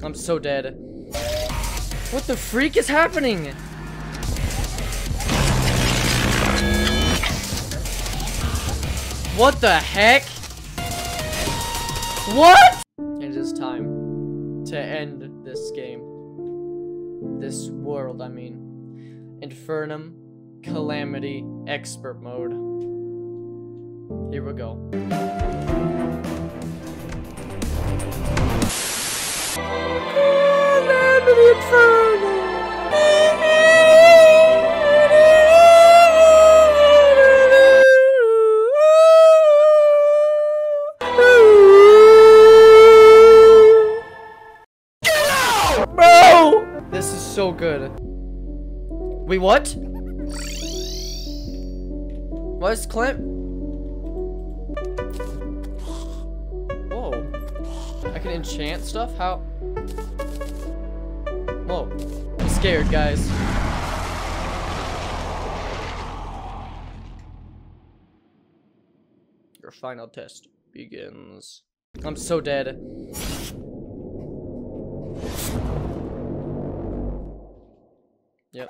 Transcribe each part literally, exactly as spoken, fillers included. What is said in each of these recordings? I'm so dead. What the freak is happening? What the heck? What? It is time to end this game. This world, I mean. Infernum Calamity Expert Mode. Here we go. Calamity Inferno! So good. Wait, what? What is Clint? Whoa. I can enchant stuff? How? Whoa. I'm scared, guys. Your final test begins. I'm so dead. Yep.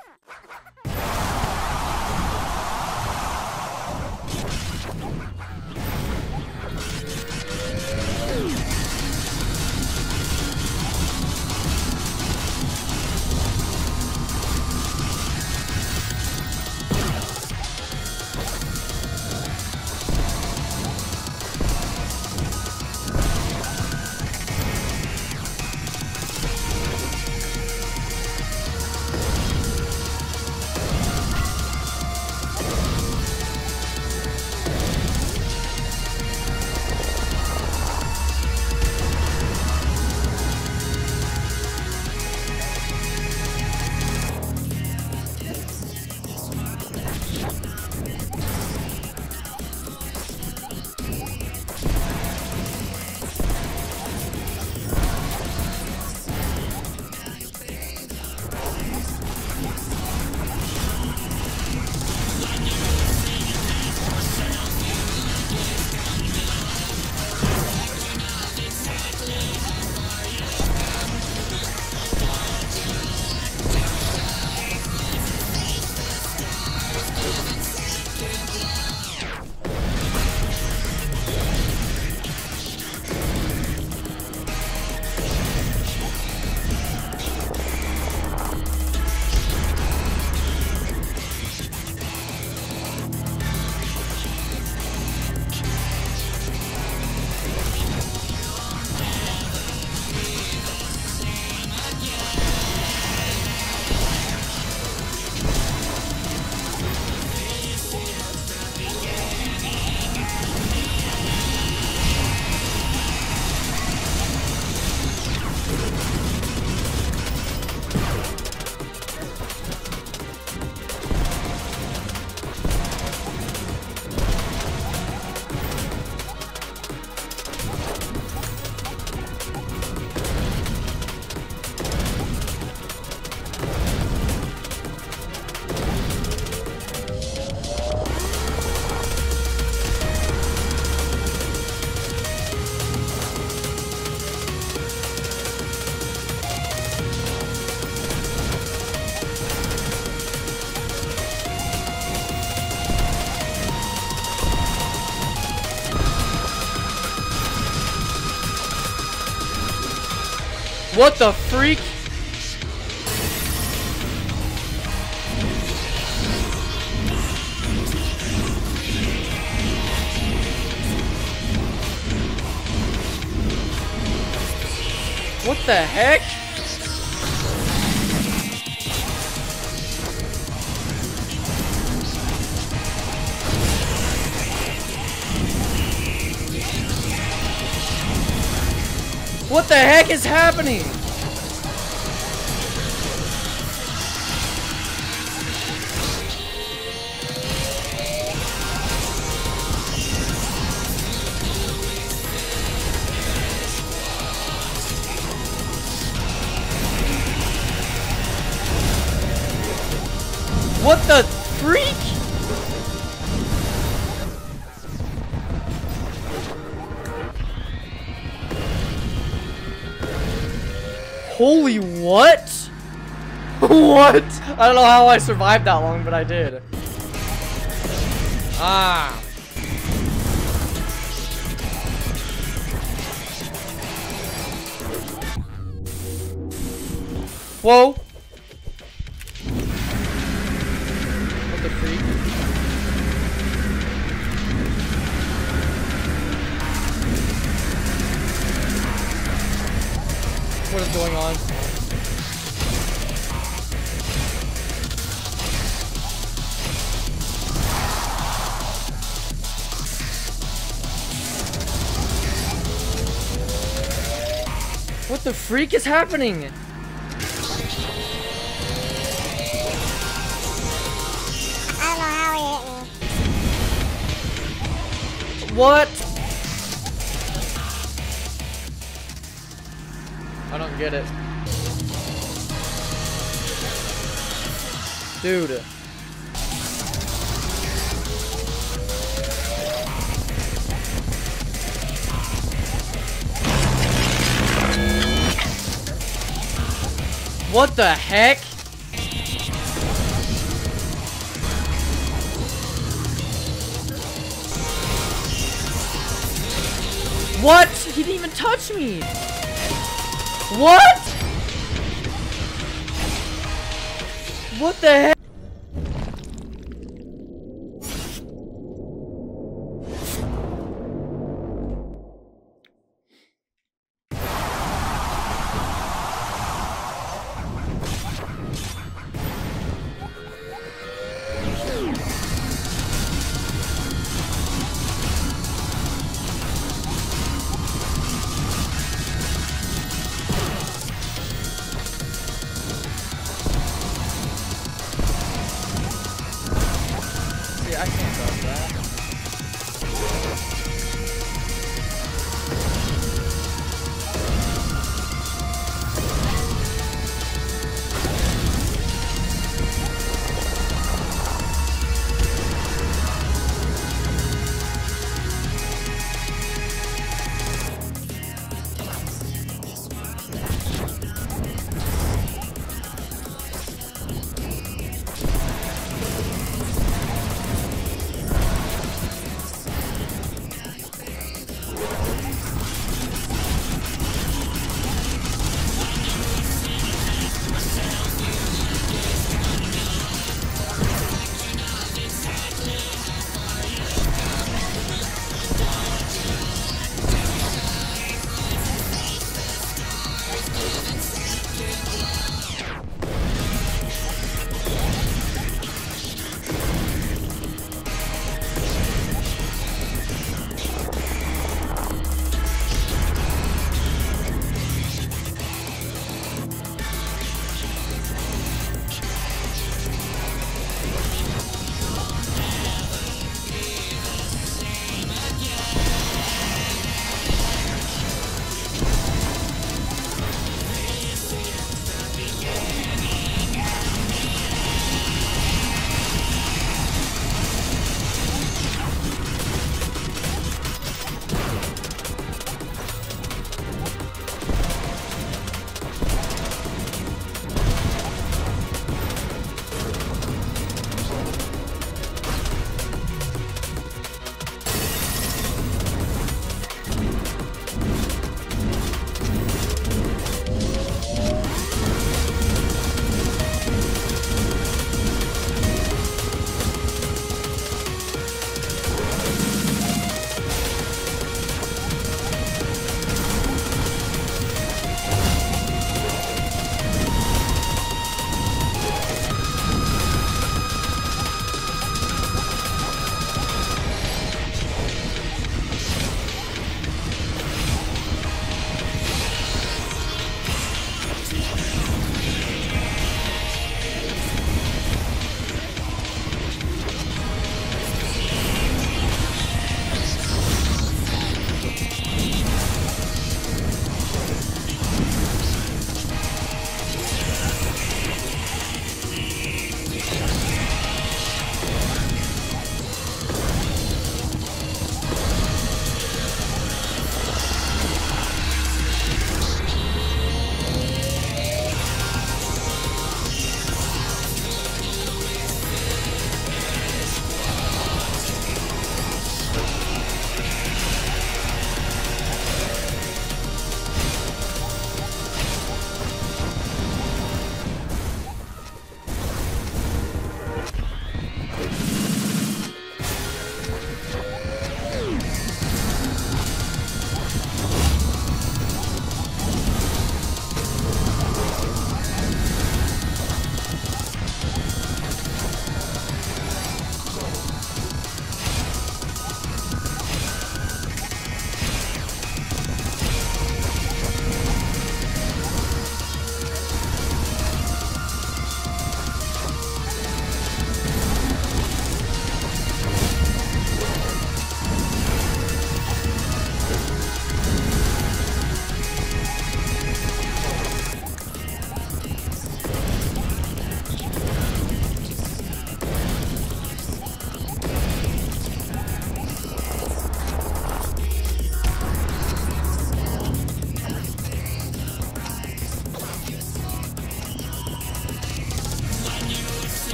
What the freak? What the heck? What the heck is happening? What the freak? Holy what? What? I don't know how I survived that long, but I did. Ah. Whoa. What the freak? What is going on? What the freak is happening? What? I don't get it. Dude. What the heck? What? He didn't even touch me. What? What the heck?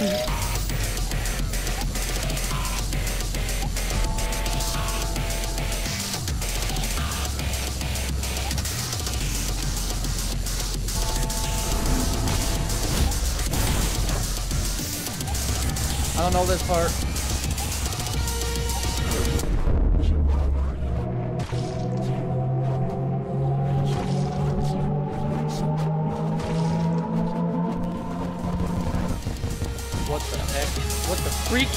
I don't know this part. What the heck? What the freak?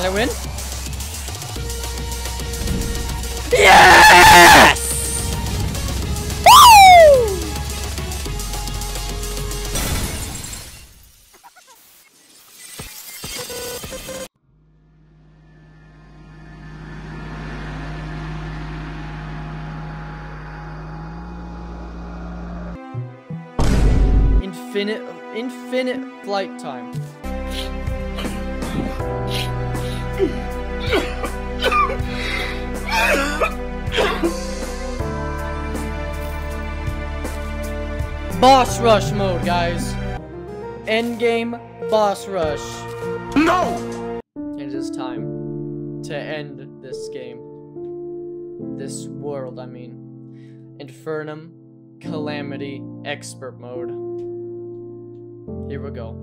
Did I win? Yes! Woo! Infinite, infinite flight time. Boss rush mode, guys. Endgame boss rush. No! It is time to end this game. This world, I mean. Infernum Calamity Expert mode. Here we go.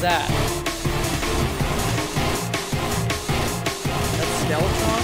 That. That's Skeleton?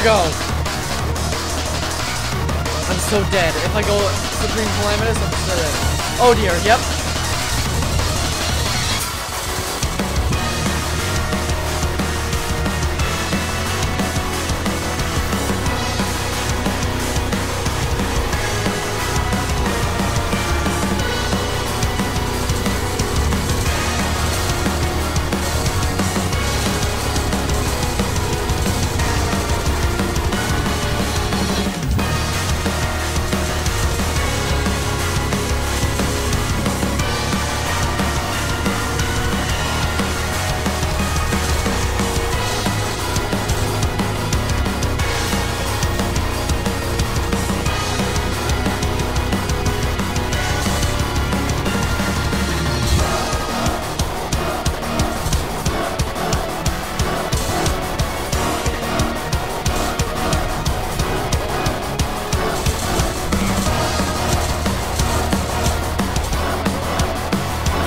we go. I'm so dead. If I go Supreme Calamitous, I'm so dead. Oh dear, yep.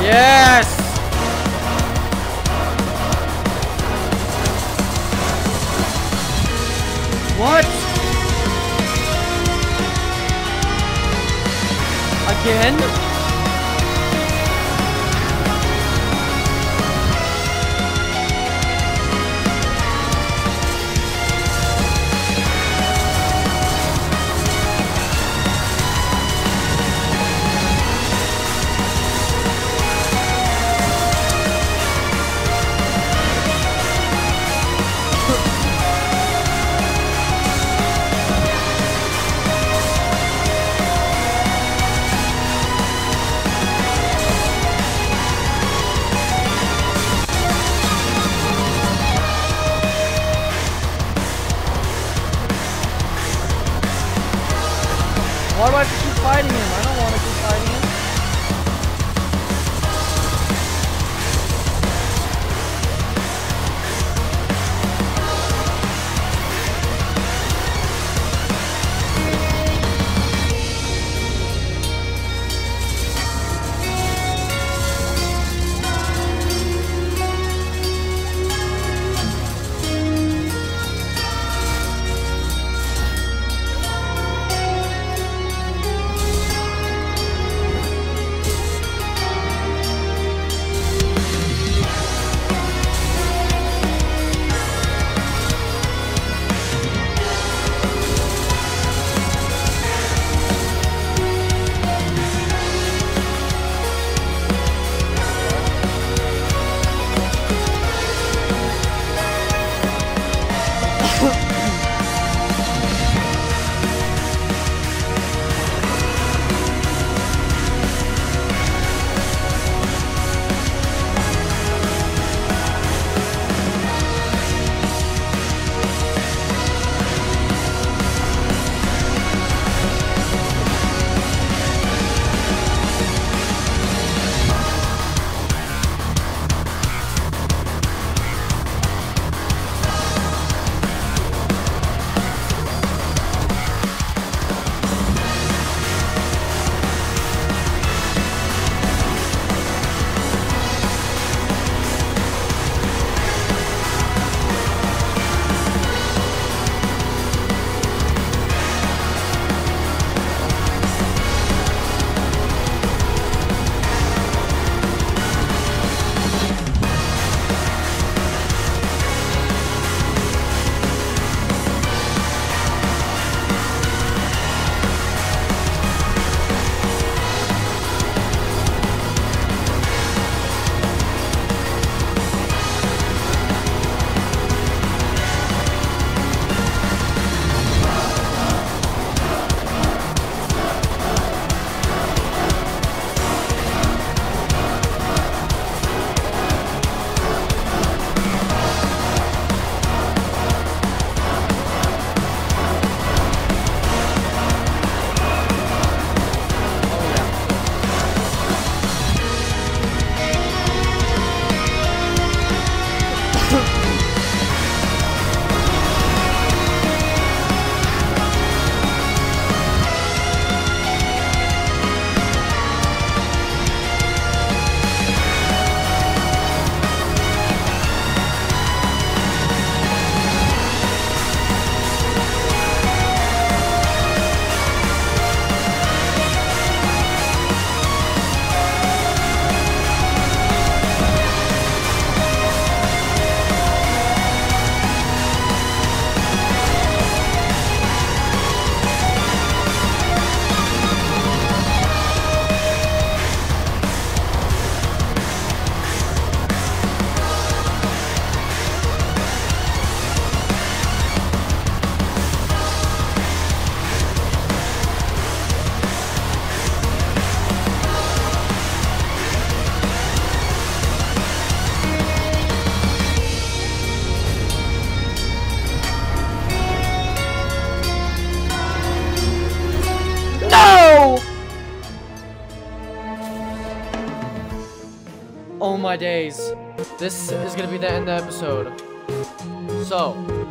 Yes! What? Again? my days. This is gonna be the end of the episode. So.